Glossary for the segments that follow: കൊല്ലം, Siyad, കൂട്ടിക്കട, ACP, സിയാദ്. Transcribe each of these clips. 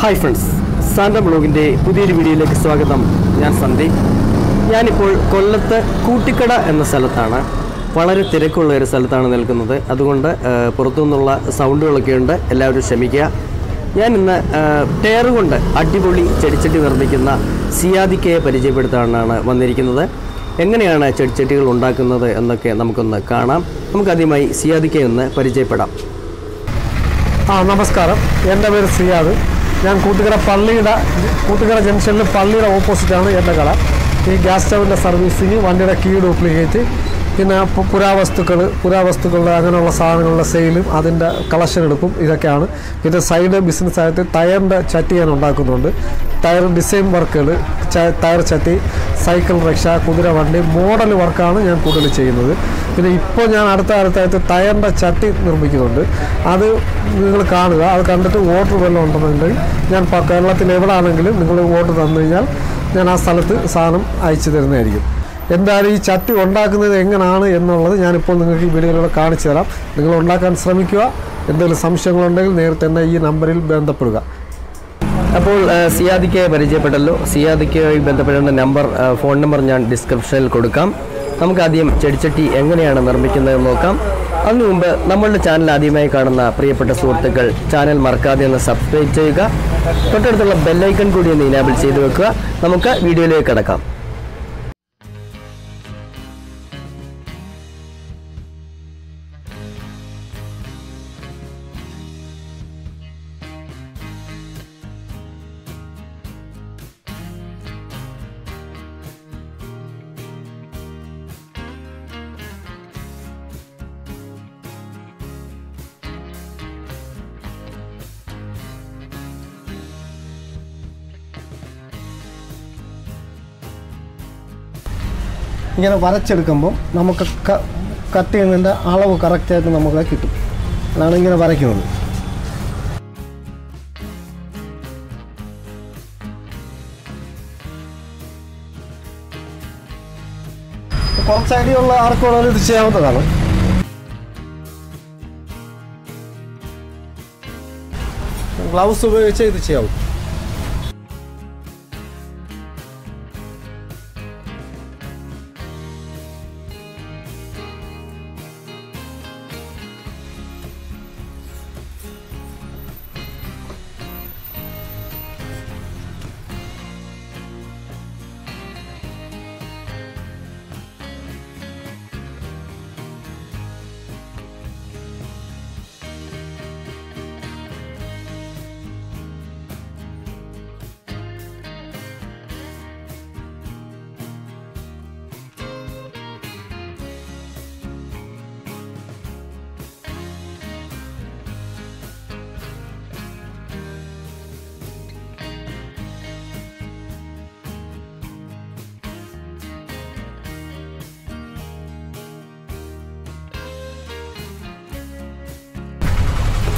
Hi friends, SAN REM VlogSന്റെ പുതിയൊരു വീഡിയോയിലേക്ക് സ്വാഗതം. ഞാൻ സന്ദീപ്. ഞാനിപ്പോൾ കൊല്ലത്ത് കൂട്ടിക്കട എന്ന സ്ഥലത്താണ്. വളരെ തിരക്കുള്ള ഒരു സ്ഥലത്താണ് നിൽക്കുന്നത്. അതുകൊണ്ട് പുറത്തുനിന്നുള്ള സൗണ്ടുകളൊക്കെ ഉണ്ട്. എല്ലാവരും ക്ഷമിക്കുക. ഞാൻ ഇന്ന് ടയർ കൊണ്ട് അടിപൊളി ചെടിച്ചട്ടി നിർമ്മിക്കുന്ന സിയാദിക്കയെ പരിചയപ്പെടുത്താനാണ് വന്നിരിക്കുന്നത്. എങ്ങനെയാണ് ചെടിച്ചട്ടികൾ ഉണ്ടാക്കുന്നത് എന്നൊക്കെ നമുക്കൊന്ന് കാണാം. നമുക്കാദ്യമായി സിയാദിക്കയെ ഒന്ന് പരിചയപ്പെടാം. നമസ്കാരം, എൻ്റെ പേര് സിയാദ്. ഞാൻ കൂട്ടുകട ജംഗ്ഷനിൽ പള്ളിയുടെ ഓപ്പോസിറ്റാണ് എൻ്റെ കട. ഈ ഗ്യാസ് സ്റ്റവിൻ്റെ സർവീസിങ്, വണ്ടിയുടെ കീ ഡ്യൂപ്ലിക്കേറ്റ്, പിന്നെ പുരാവസ്തുക്കളുടെ അങ്ങനെയുള്ള സാധനങ്ങളുടെ സെയിലും അതിൻ്റെ കളക്ഷൻ എടുക്കും. ഇതൊക്കെയാണ് ഇതിൻ്റെ സൈഡ് ബിസിനസ്സായിട്ട്. ടയറിൻ്റെ ചട്ടി ഞാൻ ഉണ്ടാക്കുന്നുണ്ട്. ടയർ ഡിസൈൻ വർക്കുകൾ, ടയർ ചട്ടി, സൈക്കിൾ റിക്ഷ, കുതിര വണ്ടി, മോഡൽ വർക്കാണ് ഞാൻ കൂടുതൽ ചെയ്യുന്നത്. പിന്നെ ഇപ്പോൾ ഞാൻ അടുത്തായിട്ട് ടയറിൻ്റെ ചട്ടി നിർമ്മിക്കുന്നുണ്ട്. അത് നിങ്ങൾ കാണുക. അത് കണ്ടിട്ട് ഓർഡർ വല്ലതും ഉണ്ടെന്നുണ്ടെങ്കിൽ ഞാൻ കേരളത്തിൽ എവിടെയാണെങ്കിലും നിങ്ങൾ ഓർഡർ തന്നു കഴിഞ്ഞാൽ ഞാൻ ആ സ്ഥലത്ത് സാധനം അയച്ചു തരുന്നതായിരിക്കും. എന്തായാലും ഈ ചട്ടി ഉണ്ടാക്കുന്നത് എങ്ങനെയാണ് എന്നുള്ളത് ഞാനിപ്പോൾ നിങ്ങൾക്ക് ഈ വീഡിയോയിലൂടെ കാണിച്ചു തരാം. നിങ്ങൾ ഉണ്ടാക്കാൻ ശ്രമിക്കുക. എന്തെങ്കിലും സംശയങ്ങളുണ്ടെങ്കിൽ നേരത്തെ തന്നെ ഈ നമ്പറിൽ ബന്ധപ്പെടുക. അപ്പോൾ സിയാദിക്കയെ പരിചയപ്പെട്ടല്ലോ. സിയാദിക്കയുമായി ബന്ധപ്പെടേണ്ട ഫോൺ നമ്പർ ഞാൻ ഡിസ്ക്രിപ്ഷനിൽ കൊടുക്കാം. നമുക്കാദ്യം ചെടിച്ചട്ടി എങ്ങനെയാണ് നിർമ്മിക്കുന്നതെന്ന് നോക്കാം. അതിനു മുമ്പ് നമ്മളുടെ ചാനൽ ആദ്യമായി കാണുന്ന പ്രിയപ്പെട്ട സുഹൃത്തുക്കൾ ചാനൽ മറക്കാതെ ഒന്ന് സബ്സ്ക്രൈബ് ചെയ്യുക. തൊട്ടടുത്തുള്ള ബെല്ലൈക്കൺ കൂടി ഒന്ന് ഇനേബിൾ ചെയ്ത് വെക്കുക. നമുക്ക് വീഡിയോയിലേക്ക് കടക്കാം. ഇങ്ങനെ വരച്ചെടുക്കുമ്പോൾ നമുക്ക് കട്ട് ചെയ്യുന്നതിൻ്റെ അളവ് കറക്റ്റായിട്ട് നമുക്ക് കിട്ടും. അതാണ് ഇങ്ങനെ വരയ്ക്കുന്നത്. കുറച്ച് ഐഡിയുള്ള ആർക്കുള്ളവർ ഇത് ചെയ്യാവുന്നതാണ്. ഗ്ലൗസ് ഉപയോഗിച്ച് ഇത് ചെയ്യാവും.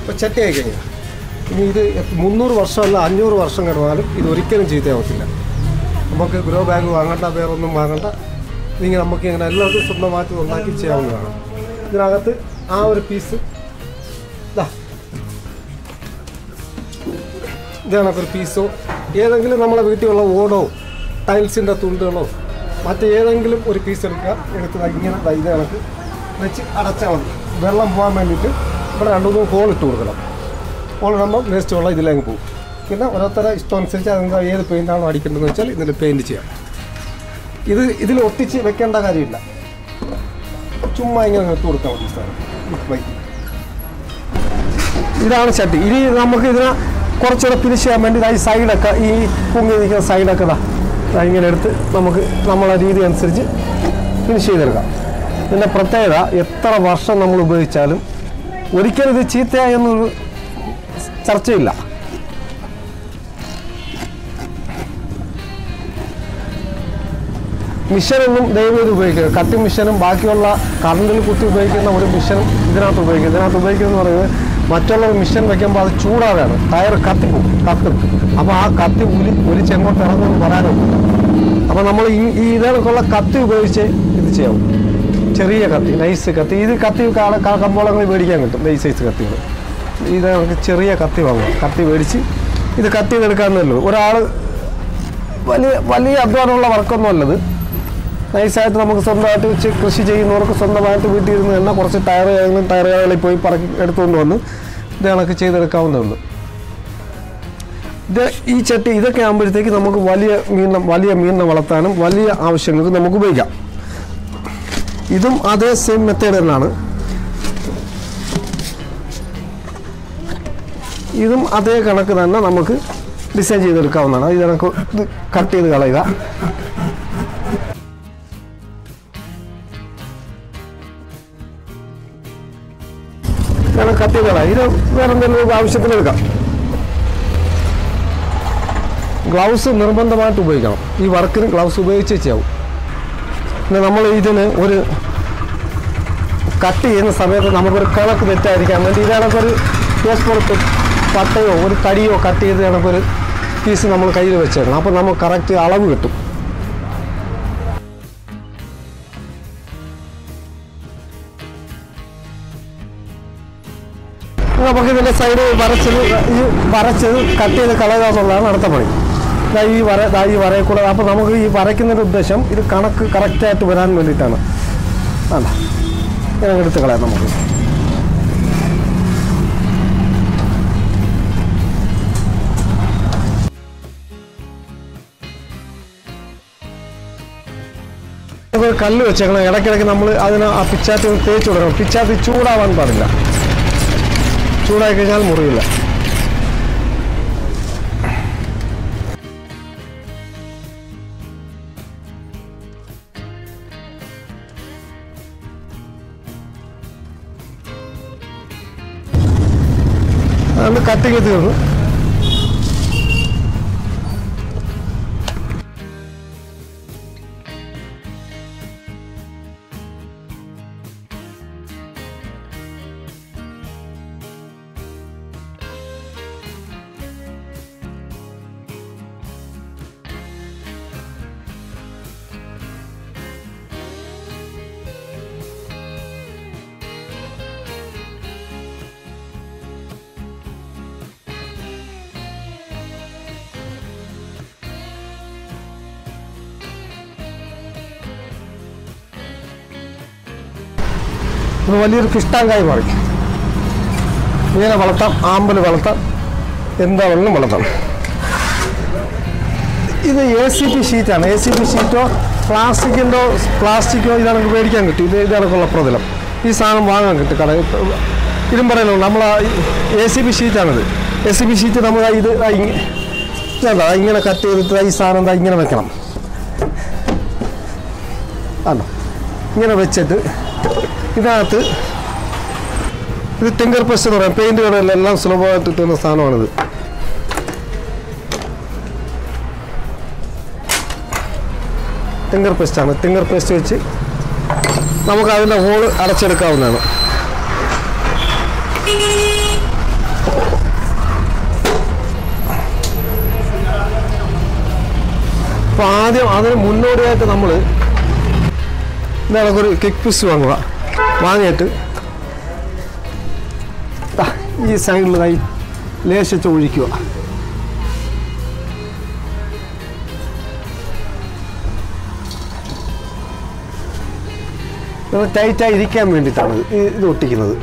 ഇപ്പോൾ ചട്ടിയായി കഴിഞ്ഞാൽ ഇനി ഇത് 300 വർഷമല്ല 500 വർഷം കിടന്നാലും ഇത് ഒരിക്കലും ചീത്തയാവത്തില്ല. നമുക്ക് ഗ്രോ ബാഗ് വാങ്ങണ്ട, വേറൊന്നും വാങ്ങണ്ട. ഇതിങ്ങനെ നമുക്ക് ഇങ്ങനെ എല്ലാവർക്കും സ്വന്തമായിട്ട് ഉണ്ടാക്കി ചെയ്യാവുന്നതാണ്. ഇതിനകത്ത് ആ ഒരു പീസ് ഇതിനകത്തൊരു പീസോ ഏതെങ്കിലും നമ്മളെ വീട്ടിലുള്ള ഓടോ ടൈൽസിൻ്റെ തുണ്ടുകളോ മറ്റേതെങ്കിലും ഒരു പീസ് എടുക്കുക. എടുത്ത് ഇങ്ങനെ ഇതേക്ക് വെച്ച് അടച്ചാൽ മതി. വെള്ളം പോകാൻ വേണ്ടിയിട്ട് ഇവിടെ 2-3 ഹോൾ ഇട്ട് കൊടുക്കണം. ഹോൾ ഇടുമ്പോൾ വേസ്റ്റ് വെള്ളം ഇതിലേക്ക് പോകും. പിന്നെ ഓരോരുത്തരെ ഇഷ്ടം അനുസരിച്ച് അതിന് ഏത് പെയിൻ്റാണോ അടിക്കേണ്ടതെന്ന് വെച്ചാൽ ഇതിൽ പെയിൻറ്റ് ചെയ്യാം. ഇതിൽ ഒട്ടിച്ച് വെക്കേണ്ട കാര്യമില്ല. ചുമ്മാ ഇങ്ങനെ നിർത്തി കൊടുക്കാൻ മതി സാധനം. ഇതാണ് ചട്ടി. ഇനി നമുക്ക് ഇതിനെ കുറച്ചുകൂടെ ഫിനിഷ് ചെയ്യാൻ വേണ്ടി ഈ സൈഡൊക്കെ ഈ പൊങ്ങി നിൽക്കുന്ന സൈഡൊക്കെ ഇങ്ങനെ എടുത്ത് നമുക്ക് നമ്മളെ രീതി അനുസരിച്ച് ഫിനിഷ് ചെയ്തെടുക്കാം. ഇതിൻ്റെ പ്രത്യേകത എത്ര വർഷം നമ്മൾ ഉപയോഗിച്ചാലും ഒരിക്കലും ഇത് ചീത്തയായി എന്നൊരു ചർച്ചയില്ല. മിഷനൊന്നും ദൈവം ഇത് ഉപയോഗിക്കരുത്. കത്തി മിഷനും ബാക്കിയുള്ള കറണ്ടിൽ കുത്തി ഉപയോഗിക്കുന്ന ഒരു മിഷനും ഇതിനകത്ത് ഉപയോഗിക്കും. ഇതിനകത്ത് ഉപയോഗിക്കുന്നതെന്ന് പറയുന്നത് മറ്റുള്ള മിഷൻ വയ്ക്കുമ്പോൾ അത് ചൂടാകാണ്, ടയർ കത്തിക്കും കത്തും. അപ്പോൾ ആ കത്തി ഒരു ചെങ്ങോട്ട് ഇറങ്ങുമെന്ന് പറയാനുണ്ട്. അപ്പോൾ നമ്മൾ ഈ ഇതിനൊക്കെയുള്ള കത്തി ഉപയോഗിച്ച് ഇത് ചെയ്യാവും. ചെറിയ കത്തി, നൈസ് കത്തി, ഇത് കത്തി കമ്പോളങ്ങൾ മേടിക്കാൻ കിട്ടും, നൈസ് സൈസ് കത്തികൾ. ഇത് നമുക്ക് ചെറിയ കത്തി വാങ്ങും, കത്തി മേടിച്ച് ഇത് കത്തി എടുക്കാമെന്നല്ലോ. ഒരാൾ വലിയ വലിയ അധ്വാനമുള്ള വർക്കൊന്നും അല്ലത്. നൈസായിട്ട് നമുക്ക് സ്വന്തമായിട്ട് വെച്ച് കൃഷി ചെയ്യുന്നവർക്ക് സ്വന്തമായിട്ട് വീട്ടിൽ ഇരുന്ന് തന്നെ കുറച്ച് ടയറുകളും ടയറുകളിൽ പോയി പറക്കി എടുത്തുകൊണ്ട് വന്ന് ഇത് കണക്ക് ചെയ്തെടുക്കാവുന്നേ ഉള്ളൂ. ഇത് ഈ ചട്ടി ഇതൊക്കെ ആകുമ്പോഴത്തേക്ക് നമുക്ക് വലിയ മീനിനെ വളർത്താനും വലിയ ആവശ്യങ്ങൾക്ക് നമുക്ക് ഉപയോഗിക്കാം. ഇതും അതേ സെയിം മെത്തേഡ് തന്നെയാണ്, ഇതും അതേ കണക്ക് തന്നെ നമുക്ക് ഡിസൈൻ ചെയ്തെടുക്കാവുന്നതാണ്. ഇത് കണക്ക് ഇത് കട്ട് ചെയ്ത് കളയുക. കത്തി കളയാം. ഇത് വേറെ എന്തെങ്കിലും ആവശ്യത്തിനെടുക്കാം. ഗ്ലൗസ് നിർബന്ധമായിട്ട് ഉപയോഗിക്കണം, ഈ വർക്കിന് ഗ്ലൗസ് ഉപയോഗിച്ചേ ചെയ്യാവും. പിന്നെ നമ്മൾ ഇതിന് ഒരു കട്ട് ചെയ്യുന്ന സമയത്ത് നമുക്കൊരു കണക്ക് തെറ്റായിരിക്കാൻ വേണ്ടി ഇതിനൊരു പേസ്പോർട്ട് പട്ടയോ ഒരു തടിയോ കട്ട് ചെയ്ത് കണക്കൊരു പീസ് നമ്മൾ കയ്യിൽ വെച്ചേക്കണം. അപ്പോൾ നമുക്ക് കറക്റ്റ് അളവ് കിട്ടും. നമുക്കിതിൻ്റെ സൈഡ് വരച്ചത് കട്ട് ചെയ്ത് കളയുക എന്നുള്ളതാണ് അടുത്ത പണി. ഈ വരയെ കൂടെ അപ്പോൾ നമുക്ക് ഈ വരയ്ക്കുന്നതിൻ്റെ ഉദ്ദേശം ഇത് കണക്ക് കറക്റ്റായിട്ട് വരാൻ വേണ്ടിയിട്ടാണ്. അല്ല ഇങ്ങനെ എടുത്ത് കളയാം. നമുക്ക് ഒരു കല്ല് വെച്ചേക്കണം, ഇടയ്ക്കിടയ്ക്ക് നമ്മൾ അതിന് ആ പിച്ചാത്തി തേച്ച് കൊടുക്കണം. പിച്ചാത്തി ചൂടാവാൻ പാടില്ല, ചൂടായി കഴിഞ്ഞാൽ മുറിയില്ല. അതുകൊണ്ട് കട്ടിങ് തീർന്നു. വലിയൊരു കിഷ്ടാങ്കായി മാറി. മീനെ വളർത്താം, ആമ്പൽ വളർത്താം, എന്താ വേണമെങ്കിലും വളർത്താം. ഇത് ACP ഷീറ്റാണ്. ACP ഷീറ്റോ പ്ലാസ്റ്റിക്കോ ഇതാണ് മേടിക്കാൻ കിട്ടും. ഇതാണൊക്കെയുള്ള പ്രതലം. ഈ സാധനം വാങ്ങാൻ കിട്ടും കടയിൽ. ഇരുമ്പറയിലോ നമ്മൾ ACP ഷീറ്റാണിത്. ACP ഷീറ്റ് നമ്മൾ ഇത് വേണ്ട, ഇങ്ങനെ കട്ട് ചെയ്തിട്ട് ഈ സാധനം എന്താ ഇങ്ങനെ വെക്കണം. ആണോ ഇങ്ങനെ വെച്ചിട്ട് ഇതിനകത്ത് ഇത് ടിങ്കർ പ്രസ് എന്ന് പറയാം. പെയിൻറ്റ് കടകളിലെല്ലാം സുലഭമായിട്ട് കിട്ടുന്ന സാധനമാണിത്. ടിങ്കർ പ്രസ്റ്റാണ്. ടിങ്കർ പ്രസ് വെച്ച് നമുക്ക് അതിൻ്റെ ഹോൾ അടച്ചെടുക്കാവുന്നതാണ്. അപ്പോൾ ആദ്യം അതിന് മുന്നോടിയായിട്ട് നമ്മൾ ഇതാണൊരു കിക്ക് പിസ് വാങ്ങുക. വാങ്ങിയിട്ട് ഈ സൈഡിൽ കൈ ലേശിച്ച് ഒഴിക്കുക. ഇത് ടൈറ്റായി ഇരിക്കാൻ വേണ്ടിയിട്ടാണ് ഇത് ഒട്ടിക്കുന്നത്.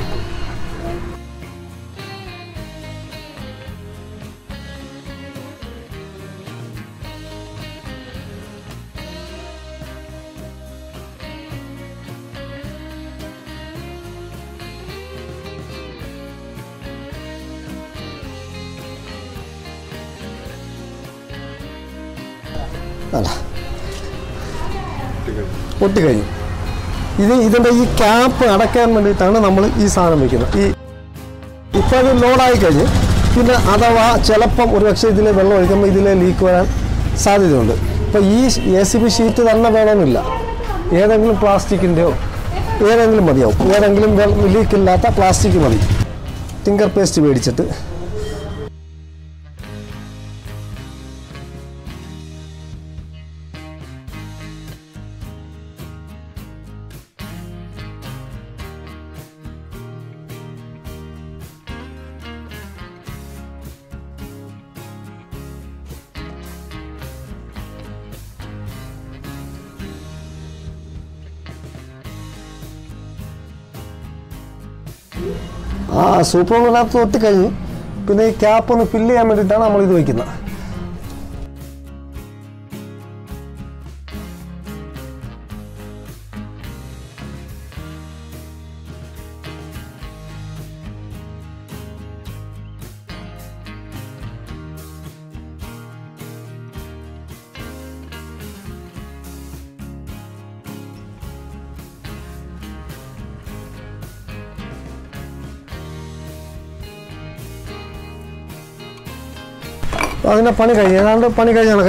ഒട്ടി കഴിഞ്ഞു. This cap is a cap. Superman to take a cap on a filly and Meditana Molidoikina. I finishing again, you are a manicure guys, well,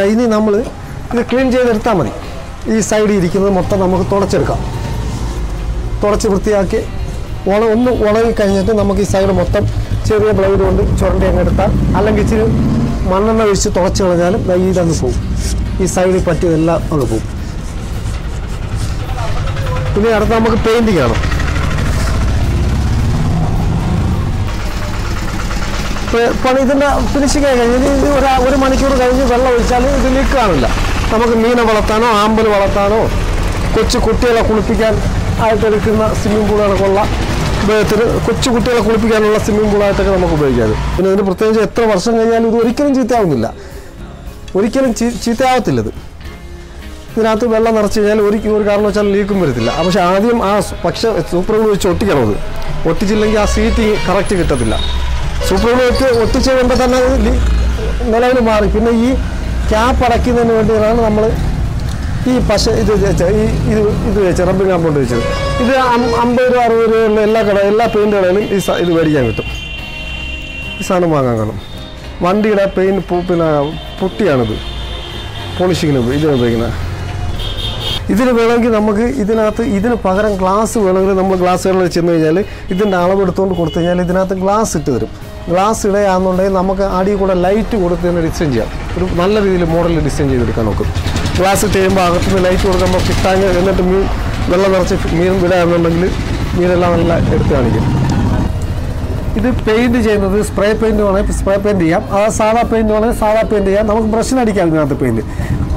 we shall leak Carla. Tamamina Valatano, Amber Valatano, Cochicutela Kulipigan, I tell you, Simula, Cochicutela Kulipigan, Simula, Takamako. In the potential traverse, we can cheat out. We can cheat out a little. The Natu Vella Narcel, we can Carlos and Licumerilla. Amshadium as Paksha, it's super rich or Tigaro. What is Langa City character Tabilla? Supermarket, what to say about the market? You can't park in the number. He passes it is a rubbing up on the region. If I'm better, la painter is very young. Sanamagano. One day I paint poop in a puttianable. Polishing of either beginner. If you belong in Amaki, either a pattern glass, number glass or a chimney, it's an alabama tone, another glass to glass today, Amanda, Namaka, Adi got a light to work than a dissinger. Malay morally dissinger to Kanoko. Glass to him, light to them of Pitanga, and let me Bellavarship, Miram, Mirala, and it paid the chain of the spray paint the up, our Sara paint the up, our personality can not paint it.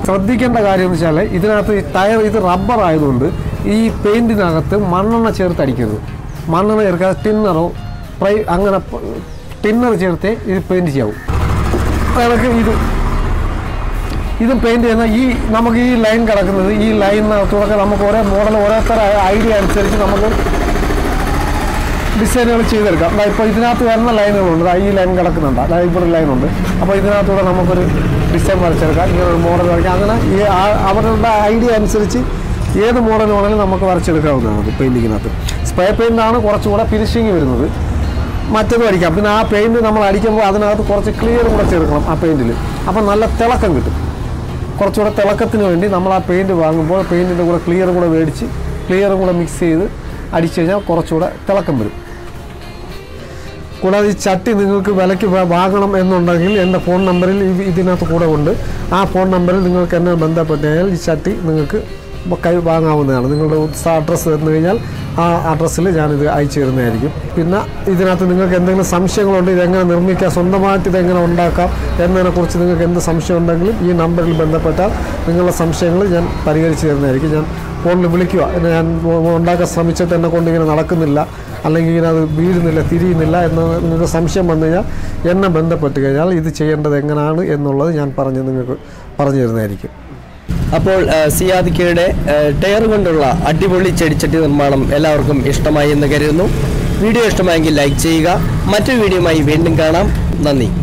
Sadikan Nagarium Chalet, Idanati tire is a rubber island, E. painted Nagata, Manana Chertariku, Manana Erga Tinaro, Pray Angana Tinner Cherte, it paints you. Either paint and E. Namaki line character, E. line to Ramakora, model or after idea and search Namako. Decided Chiller, my Paidana to Anna line on the E. line Galakananda, I put a line on the Paidana to Ramakore. December, more than our idea and search. Here, the more than one of the painting. Spy paint down a quarter of finishing with it. Matabari Captain, I painted American Vadana, quarter clear water. I painted it. Upon Nala Telakan with it. Quarter of Telakatino, Namala painted one more painted over clear over Vedici, clear over mix either. Addition, Corchoda, Telakambri. Koda is chatting the Valaki Baganam and on the hill and the phone number Idina to Koda under. Our phone number, Ningle Canal Banda Patel, is chatting Bakai Banga on the address and the Yell, our address village and the I chair in the area. Pina Idina can then some shake on the Yangan, Nurmika Sondamati, Yangan Cup, and then a coaching again the Samsha on the Glip, you number Banda Patel, Ningle some shangle and Parier chair in the region, one Lubulikio and one like a summichet and a condition and Alacanilla. Alangina beer in the Lathiri in the Latin, the Samsha Mandaya, Yana Banda Patrigal, either Chayanda Engana, and Nola, Yan Paranjan Paranjanaki. Upon Siyad Kirde, Tayer Wonderla, Adiboli Chedichatil Madam Elarkum Istama in the Garino, video Estamaki like Chiga, Matu video my vending Ganam, Nani.